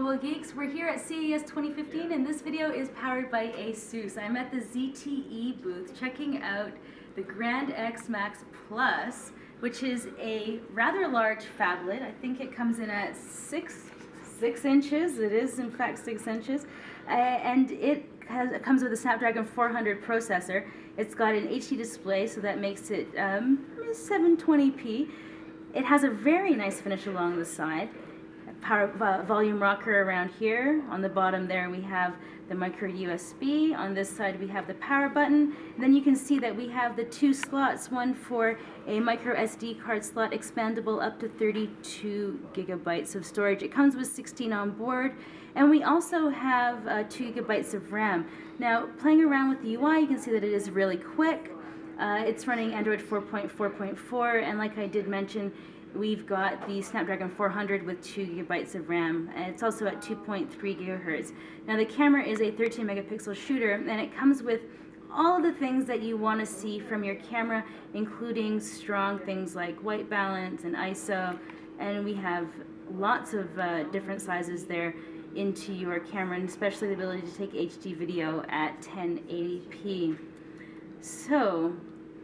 Mobile Geeks. We're here at CES 2015 and this video is powered by ASUS. I'm at the ZTE booth checking out the Grand X Max Plus, which is a rather large phablet. I think it comes in at six inches. It is in fact 6 inches. And it comes with a Snapdragon 400 processor. It's got an HD display, so that makes it 720p. It has a very nice finish along the side. Power volume rocker around here. On the bottom there we have the micro USB. On this side we have the power button. And then you can see that we have the two slots, one for a micro SD card slot, expandable up to 32 gigabytes of storage. It comes with 16 on board. And we also have 2 gigabytes of RAM. Now, playing around with the UI, you can see that it is really quick. It's running Android 4.4.4, and like I did mention, we've got the Snapdragon 400 with 2 gigabytes of RAM, and it's also at 2.3 gigahertz. Now, the camera is a 13 megapixel shooter, and it comes with all the things that you want to see from your camera, including strong things like white balance and ISO, and we have lots of different sizes there into your camera, and especially the ability to take HD video at 1080p. So,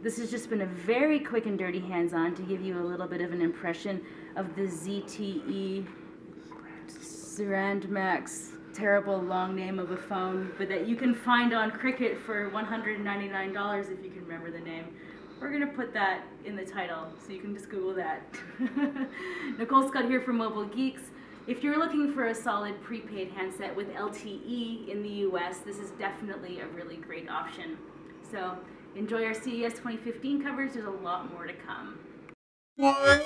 this has just been a very quick and dirty hands-on to give you a little bit of an impression of the ZTE Grand Max, terrible long name of a phone, but that you can find on Cricket for $199 if you can remember the name. We're going to put that in the title, so you can just Google that. Nicole Scott here for Mobile Geeks. If you're looking for a solid prepaid handset with LTE in the US, this is definitely a really great option. So enjoy our CES 2015 coverage. There's a lot more to come.